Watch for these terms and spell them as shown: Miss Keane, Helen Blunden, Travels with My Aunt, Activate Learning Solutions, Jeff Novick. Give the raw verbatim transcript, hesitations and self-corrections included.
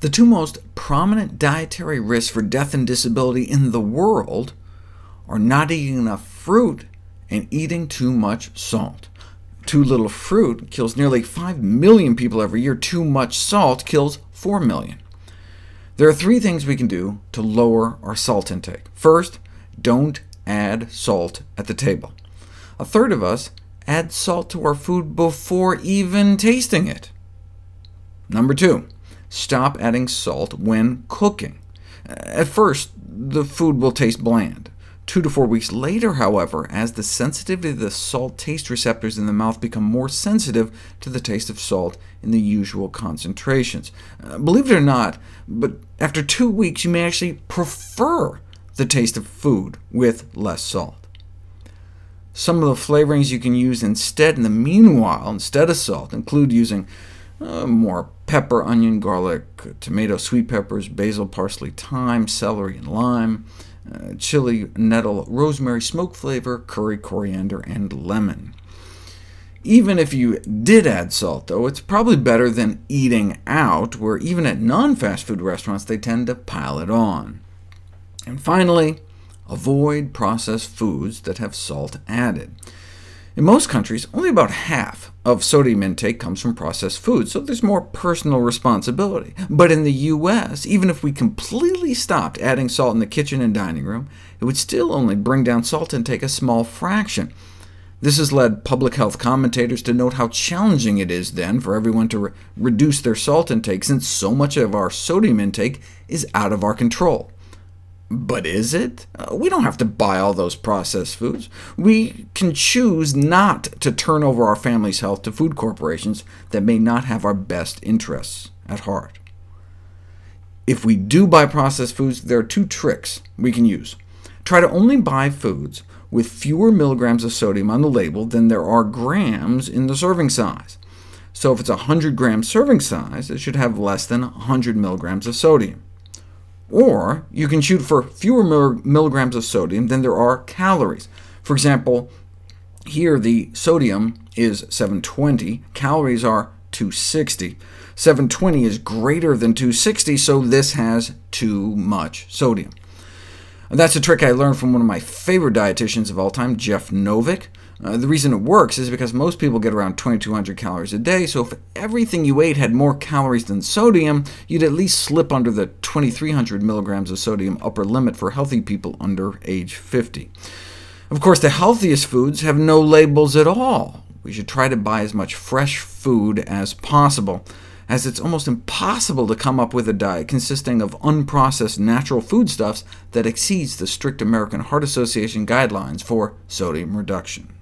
The two most prominent dietary risks for death and disability in the world are not eating enough fruit and eating too much salt. Too little fruit kills nearly five million people every year. Too much salt kills four million. There are three things we can do to lower our salt intake. First, don't add salt at the table. A third of us add salt to our food before even tasting it. Number two, stop adding salt when cooking. At first, the food will taste bland. Two to four weeks later, however, as the sensitivity of the salt taste receptors in the mouth become more sensitive to the taste of salt in the usual concentrations. Uh, believe it or not, but after two weeks you may actually prefer the taste of food with less salt. Some of the flavorings you can use instead in the meanwhile, instead of salt, include using uh, more pepper, onion, garlic, tomato, sweet peppers, basil, parsley, thyme, celery, and lime. Uh, chili, nettle, rosemary, smoke flavor, curry, coriander, and lemon. Even if you did add salt, though, it's probably better than eating out, where even at non-fast food restaurants they tend to pile it on. And finally, avoid processed foods that have salt added. In most countries, only about half of sodium intake comes from processed foods, so there's more personal responsibility. But in the U S, even if we completely stopped adding salt in the kitchen and dining room, it would still only bring down salt intake a small fraction. This has led public health commentators to note how challenging it is then for everyone to re reduce their salt intake, since so much of our sodium intake is out of our control. But is it? Uh, we don't have to buy all those processed foods. We can choose not to turn over our family's health to food corporations that may not have our best interests at heart. If we do buy processed foods, there are two tricks we can use. Try to only buy foods with fewer milligrams of sodium on the label than there are grams in the serving size. So if it's a one hundred gram serving size, it should have less than one hundred milligrams of sodium. Or you can shoot for fewer milligrams of sodium than there are calories. For example, here the sodium is seven twenty, calories are two sixty. seven twenty is greater than two sixty, so this has too much sodium. And that's a trick I learned from one of my favorite dietitians of all time, Jeff Novick. Uh, the reason it works is because most people get around twenty-two hundred calories a day, so if everything you ate had more calories than sodium, you'd at least slip under the twenty-three hundred milligrams of sodium upper limit for healthy people under age fifty. Of course, the healthiest foods have no labels at all. We should try to buy as much fresh food as possible, as it's almost impossible to come up with a diet consisting of unprocessed natural foodstuffs that exceeds the strict American Heart Association guidelines for sodium reduction.